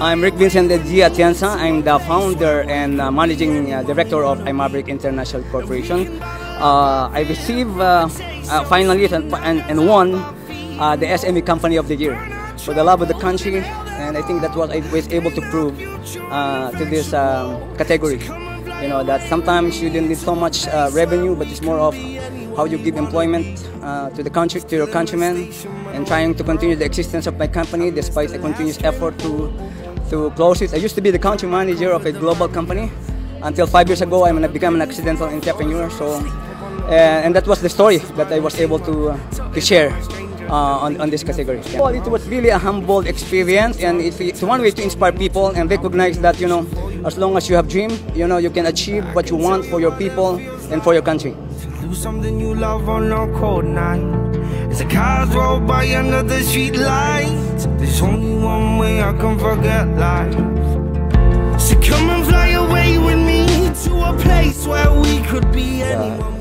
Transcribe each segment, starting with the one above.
I'm Rick Vincent de Dia Tienza. I'm the founder and managing director of IMABRIC International Corporation. I received finalists and won the SME Company of the Year for the love of the country, and I think that's what I was able to prove to this category. You know, that sometimes you don't need so much revenue, but it's more of how you give employment to the country, to your countrymen, and trying to continue the existence of my company despite a continuous effort to close it. I used to be the country manager of a global company until 5 years ago. I became an accidental entrepreneur. So, and that was the story that I was able to share on this category. Yeah. Well, it was really a humble experience, and it's one way to inspire people and recognize that, you know, as long as you have dream, you know, you can achieve what you want for your people and for your country. Do something you love on a cold night. As the cars roll by under the street lights, there's only one way I can forget life. So come and fly away with me to a place where we could be anyone.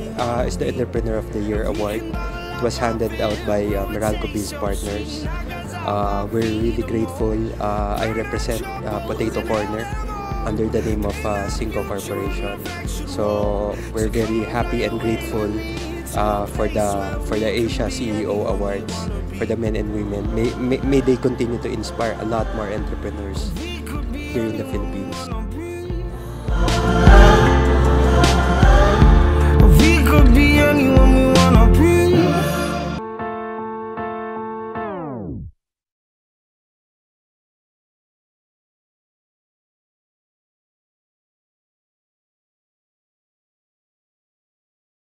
It's the Entrepreneur of the Year award. It was handed out by Meralco Peace Partners. We're really grateful. I represent Potato Corner under the name of Cinco Corporation, so we're very happy and grateful for the Asia CEO Awards for the men and women. May they continue to inspire a lot more entrepreneurs here in the Philippines. We could be anyone we want.